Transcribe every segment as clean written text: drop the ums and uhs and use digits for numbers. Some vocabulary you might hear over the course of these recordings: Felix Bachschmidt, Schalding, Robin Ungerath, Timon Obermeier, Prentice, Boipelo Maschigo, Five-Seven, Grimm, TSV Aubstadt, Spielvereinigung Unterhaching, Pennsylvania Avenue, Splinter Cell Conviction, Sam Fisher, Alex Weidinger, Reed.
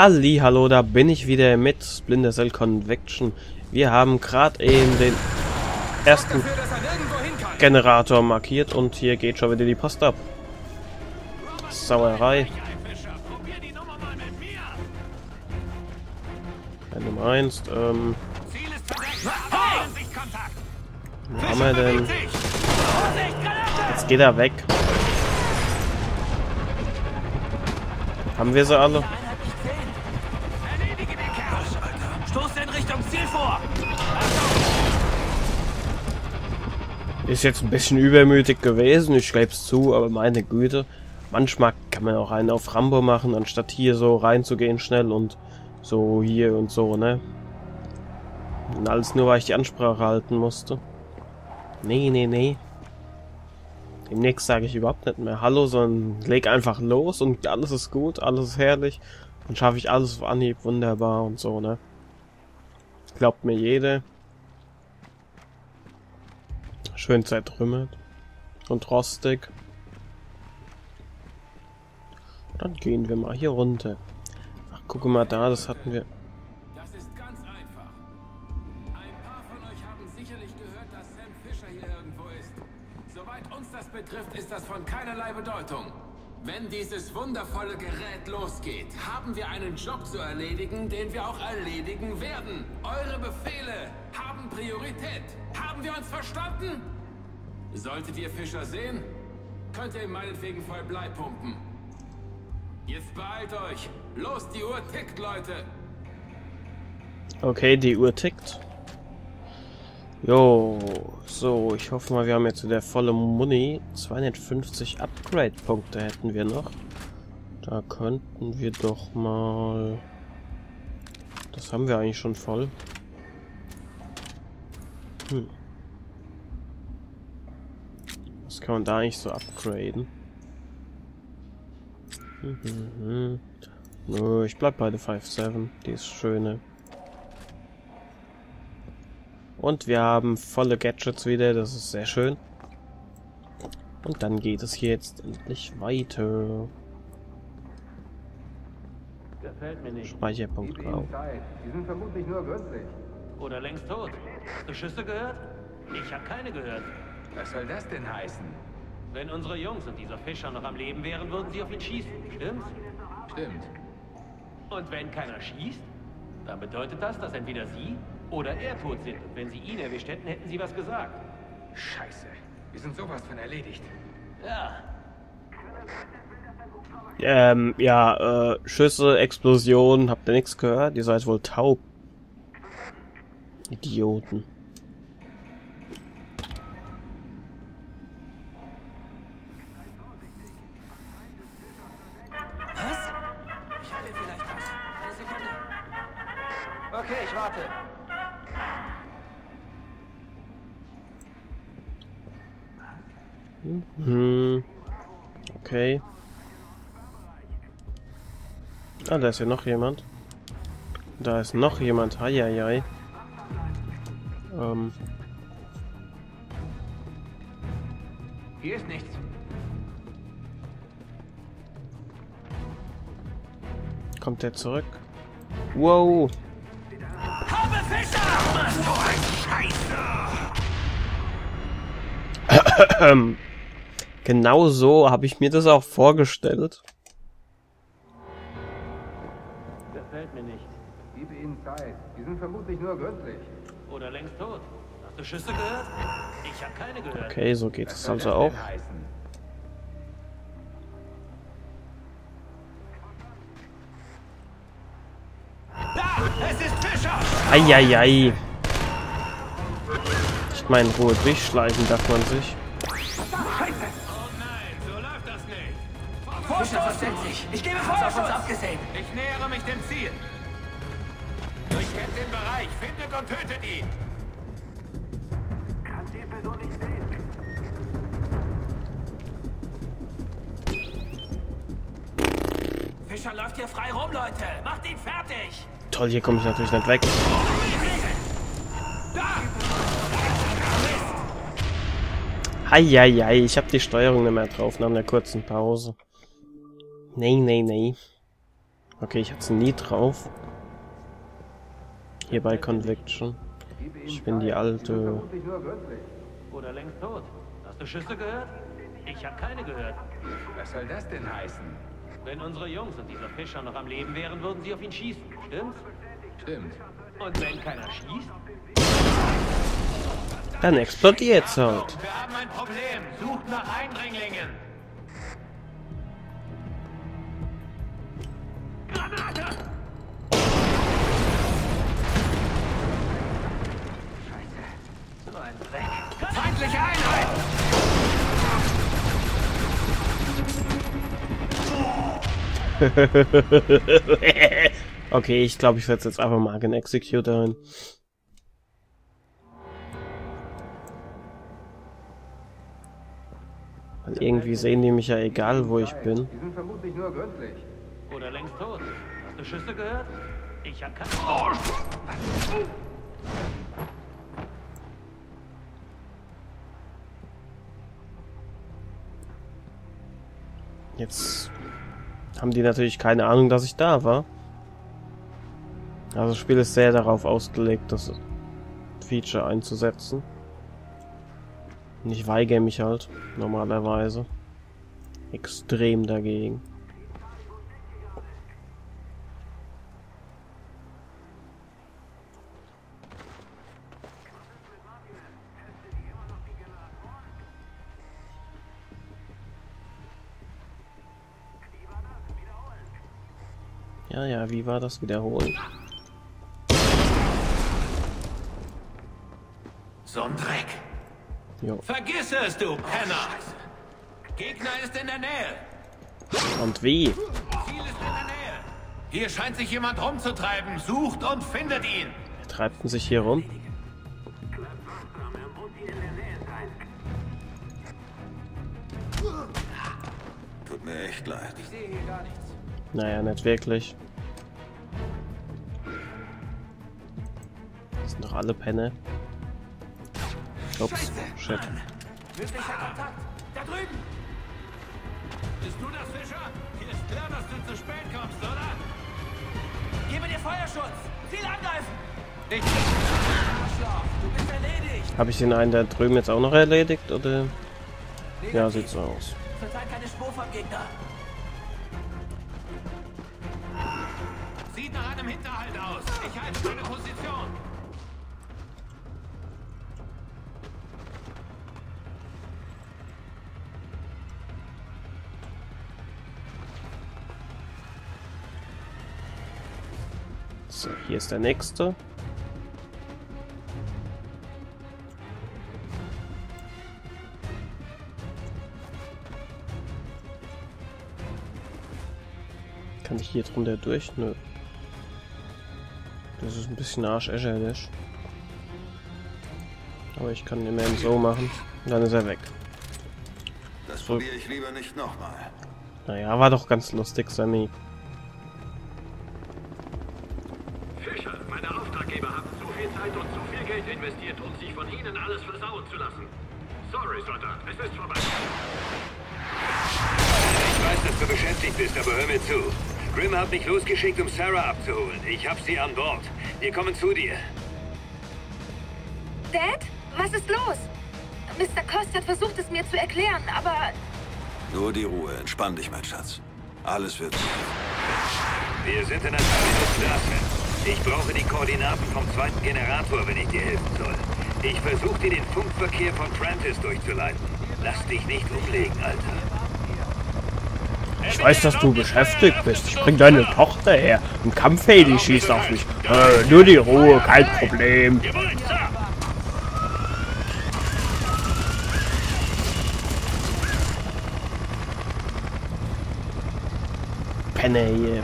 Hallihallo, da bin ich wieder mit Splinter Cell Conviction. Wir haben gerade eben den ersten Generator markiert und hier geht schon wieder die Post ab. Sauerei. Wenn du meinst, wo haben wir denn? Jetzt geht er weg. Haben wir sie alle? Ist jetzt ein bisschen übermütig gewesen, ich gebe es zu, aber meine Güte. Manchmal kann man auch einen auf Rambo machen, anstatt hier so reinzugehen schnell und so hier und so, ne? Und alles nur, weil ich die Ansprache halten musste. Nee, nee, nee. Demnächst sage ich überhaupt nicht mehr Hallo, sondern leg einfach los und alles ist gut, alles ist herrlich. Dann schaffe ich alles auf Anhieb wunderbar und so, ne? Glaubt mir jeder. Schön zertrümmert und rostig. Dann gehen wir mal hier runter. Ach, gucke mal da, das hatten wir. Das ist ganz einfach. Ein paar von euch haben sicherlich gehört, dass Sam Fisher hier irgendwo ist. Soweit uns das betrifft, ist das von keinerlei Bedeutung. Wenn dieses wundervolle Gerät losgeht, haben wir einen Job zu erledigen, den wir auch erledigen werden. Eure Befehle haben Priorität. Haben wir uns verstanden? Solltet ihr Fischer sehen, könnt ihr ihn meinetwegen voll Blei pumpen. Jetzt beeilt euch. Los, die Uhr tickt, Leute. Okay, die Uhr tickt. Jo, so, ich hoffe mal, wir haben jetzt wieder volle Muni. 250 Upgrade-Punkte hätten wir noch. Da könnten wir doch mal... Das haben wir eigentlich schon voll. Hm. Was kann man da eigentlich so upgraden? Nö, ich bleib bei der Five-Seven, die ist schöne. Und wir haben volle Gadgets wieder, das ist sehr schön. Und dann geht es hier jetzt endlich weiter. Gefällt mir nicht. Speicherpunkt grau. Die sind vermutlich nur günstig. Oder längst tot. Hast du Schüsse gehört? Ich habe keine gehört. Was soll das denn heißen? Wenn unsere Jungs und dieser Fischer noch am Leben wären, würden sie auf ihn schießen, stimmt's? Stimmt. Und wenn keiner schießt, dann bedeutet das, dass entweder sie oder er tot sind. Und wenn sie ihn erwischt hätten, hätten sie was gesagt. Scheiße, wir sind sowas von erledigt. Ja. Ja, Schüsse, Explosionen, habt ihr nichts gehört? Ihr seid wohl taub. Idioten. Okay. Ah, da ist ja noch jemand. Da ist noch jemand. Heieiei. Hier ist nichts. Kommt der zurück? Wow. Habe Fischer! Was für ein Scheiße! Genau so habe ich mir das auch vorgestellt. Gefällt mir nicht. Gib ihnen Zeit. Die sind vermutlich nur gründlich. Oder längst tot. Hast du Schüsse gehört? Ich habe keine gehört. Okay, so geht es also auch. Da! Es ist Fischer! Eieiei. Ich meine, in Ruhe durchschleichen darf man sich. Ich gebe Vorschutz. Ich nähere mich dem Ziel. Durchkämmt den Bereich, findet und tötet ihn. Kann die Person nicht sehen. Fischer läuft hier frei rum, Leute. Macht ihn fertig. Toll, hier komme ich natürlich nicht weg. Eieiei, ich habe die Steuerung nicht mehr drauf nach einer kurzen Pause. Nee, nee, nee. Okay, ich hatte nie drauf. Hier bei Conviction. Ich bin die alte. Oder längst tot. Hast du Schüsse gehört? Ich habe keine gehört. Was soll das denn heißen? Wenn unsere Jungs und dieser Fischer noch am Leben wären, würden sie auf ihn schießen. Stimmt's? Stimmt. Und wenn keiner schießt? Dann explodiert's halt. Wir haben ein Problem. Sucht nach Eindringlingen. Granate! Scheiße. So ein Dreck. Feindliche Einheit! Okay, ich glaube, ich setze jetzt einfach mal den Executor hin. Weil irgendwie sehen die mich ja egal, wo ich bin. Die sind vermutlich nur göttlich. Oder längst tot. Hast du Schüsse gehört? Ich hab keine. Jetzt haben die natürlich keine Ahnung, dass ich da war. Also das Spiel ist sehr darauf ausgelegt, das Feature einzusetzen. Und ich weigere mich halt normalerweise extrem dagegen. Ja, wie war das wiederholen? So ein Dreck. Jo. Vergiss es, du Penner! Gegner ist in der Nähe. Und wie? Ziel ist in der Nähe. Hier scheint sich jemand rumzutreiben. Sucht und findet ihn. Er treibt sich hier rum. Tut mir echt leid. Ich sehe hier gar nichts. Naja, nicht wirklich. Das sind doch alle Penne. Ups, shit. Möglicher Kontakt! Da drüben! Bist du das, Fischer? Hier ist klar, dass du zu spät kommst, oder? Gebe dir Feuerschutz! Ziel angreifen! Ich... Arschloch, du bist erledigt! Habe ich den einen da drüben jetzt auch noch erledigt, oder? Ja, sieht so aus. Zurzeit keine Spur vom Gegner. Sieht nach einem Hinterhalt aus. Ich halte meine Position. So, hier ist der nächste. Kann ich hier drunter durch? Nö. Das ist ein bisschen arschäscherlich. Aber ich kann immerhin so machen. Und dann ist er weg. Das probiere ich lieber nicht nochmal. Naja, war doch ganz lustig, Sammy. Fischer, meine Auftraggeber haben zu viel Zeit und zu viel Geld investiert, um sich von Ihnen alles versauen zu lassen. Sorry, Soldat, es ist vorbei. Ich weiß, dass du beschäftigt bist, aber hör mir zu. Grimm hat mich losgeschickt, um Sarah abzuholen. Ich hab sie an Bord. Wir kommen zu dir. Dad? Was ist los? Mr. Kost hat versucht, es mir zu erklären, aber... Nur die Ruhe. Entspann dich, mein Schatz. Alles wird gut. Wir sind in der Straße. Ich brauche die Koordinaten vom zweiten Generator, wenn ich dir helfen soll. Ich versuche dir den Funkverkehr von Prentice durchzuleiten. Lass dich nicht umlegen, Alter. Ich weiß, dass du beschäftigt bist. Ich bring deine Tochter her. Ein Kampfheli schießt auf mich. Nur die Ruhe, kein Problem. Penne hier.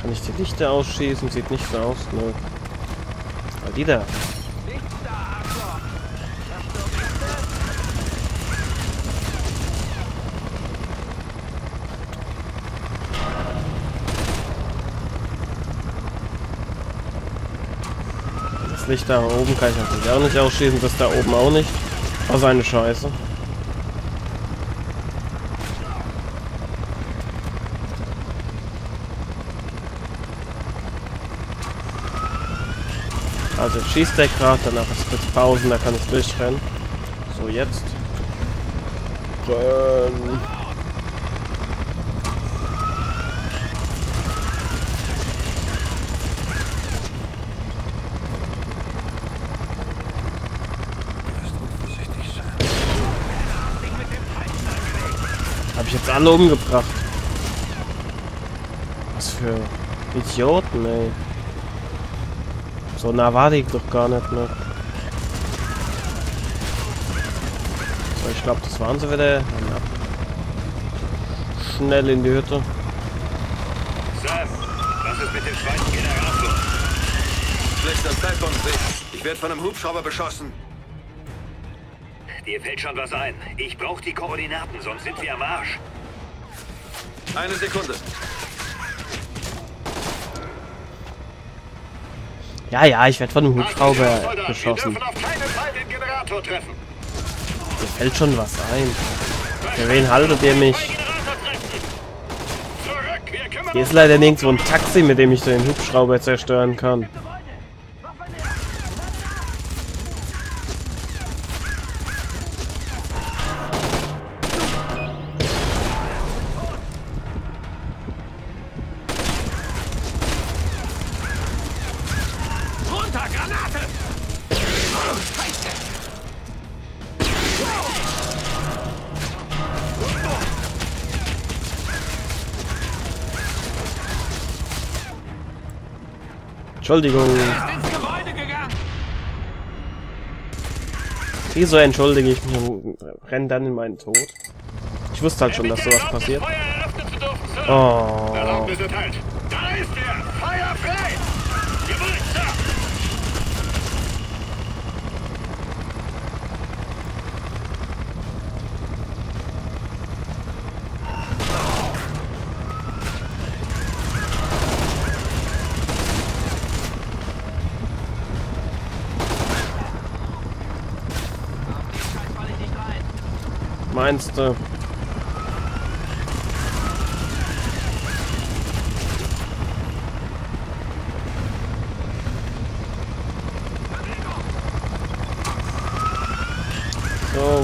Kann ich die Lichter ausschießen? Sieht nicht so aus, ne? Aber die da. das Licht da oben kann ich natürlich auch nicht ausschießen, das da oben auch nicht. Oh, seine Scheiße. Also schießt der gerade, danach ist kurz Pausen, da kann ich durchrennen. So, jetzt. Rennen. Habe ich jetzt alle umgebracht? Was für Idioten, ey. So nah war die doch gar nicht mehr. So, ich glaube, das waren sie wieder. Schnell in die Hütte. Sam, was ist mit dem zweiten Generator? Schlechter Zeitpunkt, ich werde von einem Hubschrauber beschossen. Dir fällt schon was ein. Ich brauche die Koordinaten, sonst sind wir am Arsch. Eine Sekunde. Ja, ja, ich werde von einem Hubschrauber beschossen. Mir fällt schon was ein. Für wen haltet ihr mich? Hier ist leider nirgendwo ein Taxi, mit dem ich den Hubschrauber zerstören kann. Entschuldigung. Wieso entschuldige ich mich und renne dann in meinen Tod? Ich wusste halt schon, dass sowas passiert. Oh. Meinst du? So,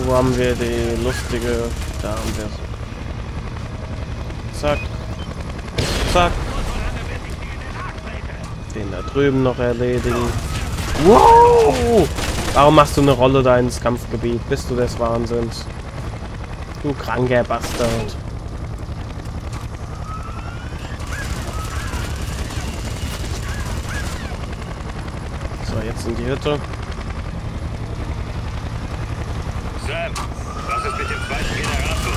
wo haben wir die lustige? Da haben wir sie. Zack. Zack. Den da drüben noch erledigen. Wow! Warum machst du eine Rolle da ins Kampfgebiet? Bist du des Wahnsinns? Du kranker Bastard. So, jetzt in die Hütte. Sam, was ist mit dem zweiten Generator?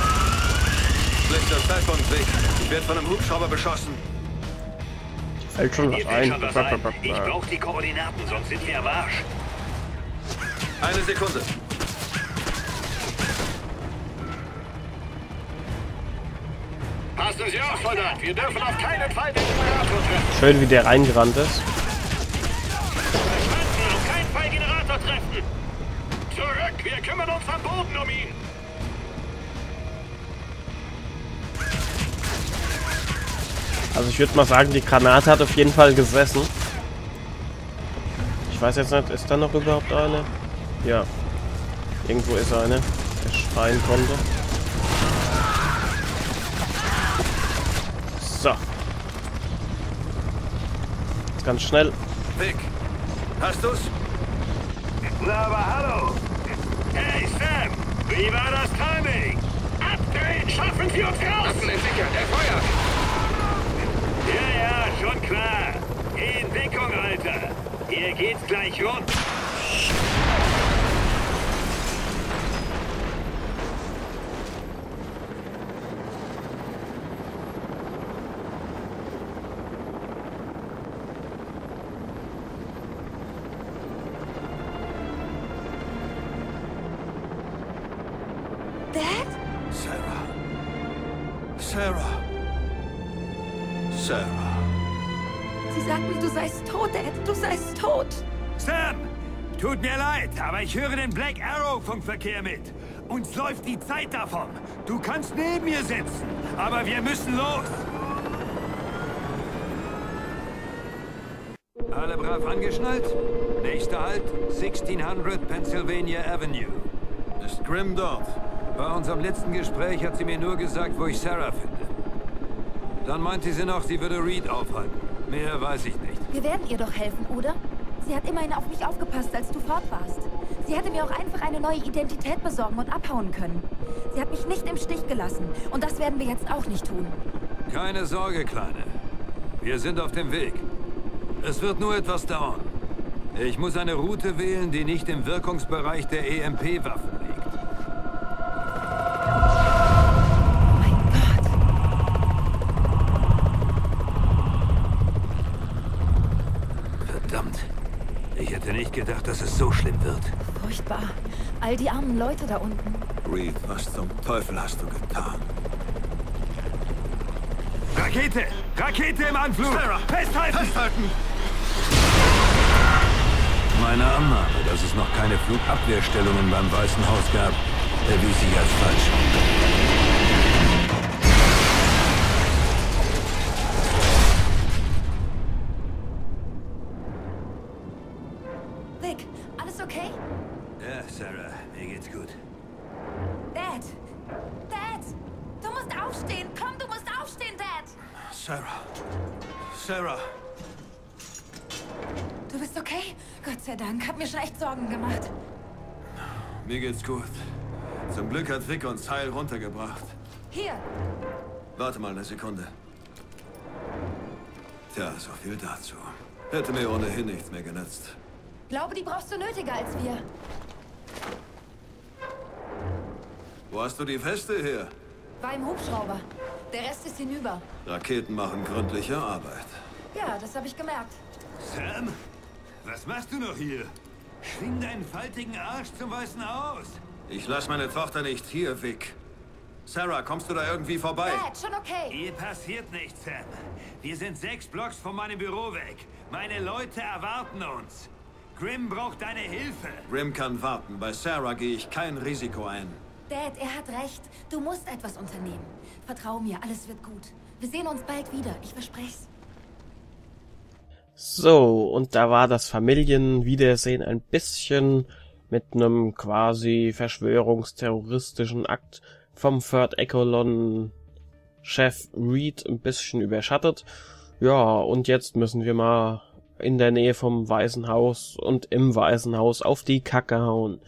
Schlechter Zeitpunkt, ich werde von einem Hubschrauber beschossen. Fällt schon was ein. Ich brauche die Koordinaten, sonst sind wir am Arsch. Eine Sekunde. Wir dürfen auf keinen Fall den Generator treffen. Schön, wie der reingerannt ist. Auf keinen Fall Generator treffen. Zurück, wir kümmern uns am Boden um ihn. Also ich würde mal sagen, die Granate hat auf jeden Fall gesessen. Ich weiß jetzt nicht, ist da noch überhaupt eine? Ja. Irgendwo ist eine, der schreien konnte. So. Jetzt ganz schnell. Vic, hast du's? Na, aber hallo. Hey Sam, wie war das Timing? Abdrehen, schaffen Sie uns raus! Lassen Sie sicher, der feuert! Ja, schon klar. In Deckung, Alter. Hier geht's gleich rund. Sam, tut mir leid, aber ich höre den Black Arrow-Funkverkehr mit. Uns läuft die Zeit davon. Du kannst neben mir sitzen, aber wir müssen los. Alle brav angeschnallt? Nächster Halt, 1600 Pennsylvania Avenue. Ist Grimm dort? Bei unserem letzten Gespräch hat sie mir nur gesagt, wo ich Sarah finde. Dann meinte sie noch, sie würde Reed aufhalten. Mehr weiß ich nicht. Wir werden ihr doch helfen, oder? Sie hat immerhin auf mich aufgepasst, als du fort warst. Sie hätte mir auch einfach eine neue Identität besorgen und abhauen können. Sie hat mich nicht im Stich gelassen. Und das werden wir jetzt auch nicht tun. Keine Sorge, Kleine. Wir sind auf dem Weg. Es wird nur etwas dauern. Ich muss eine Route wählen, die nicht im Wirkungsbereich der EMP-Waffen liegt. Gedacht, dass es so schlimm wird. Furchtbar. All die armen Leute da unten. Reed, was zum Teufel hast du getan? Rakete! Rakete im Anflug! Sarah, festhalten! Festhalten! Meine Annahme, dass es noch keine Flugabwehrstellungen beim Weißen Haus gab, erwies sich als falsch. Sarah! Du bist okay? Gott sei Dank, hab mir schon echt Sorgen gemacht. Mir geht's gut. Zum Glück hat Vic uns heil runtergebracht. Hier! Warte mal eine Sekunde. Tja, so viel dazu. Hätte mir ohnehin nichts mehr genützt. Ich glaube, die brauchst du nötiger als wir. Wo hast du die Weste her? War im Hubschrauber. Der Rest ist hinüber. Raketen machen gründliche Arbeit. Ja, das habe ich gemerkt. Sam, was machst du noch hier? Schwing deinen faltigen Arsch zum Weißen Haus. Ich lasse meine Tochter nicht hier, Vic. Sarah, kommst du da irgendwie vorbei? Dad, schon okay. Hier passiert nichts, Sam. Wir sind 6 Blocks von meinem Büro weg. Meine Leute erwarten uns. Grimm braucht deine Hilfe. Grimm kann warten. Bei Sarah gehe ich kein Risiko ein. Dad, er hat recht. Du musst etwas unternehmen. Vertrau mir, alles wird gut. Wir sehen uns bald wieder, ich verspreche's. So, und da war das Familienwiedersehen ein bisschen mit einem quasi verschwörungsterroristischen Akt vom Third Echelon-Chef Reed ein bisschen überschattet. Ja, und jetzt müssen wir mal in der Nähe vom Weißen Haus und im Weißen Haus auf die Kacke hauen.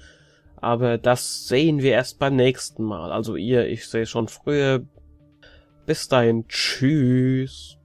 Aber das sehen wir erst beim nächsten Mal. Also ich sehe schon früher. Bis dahin, tschüss.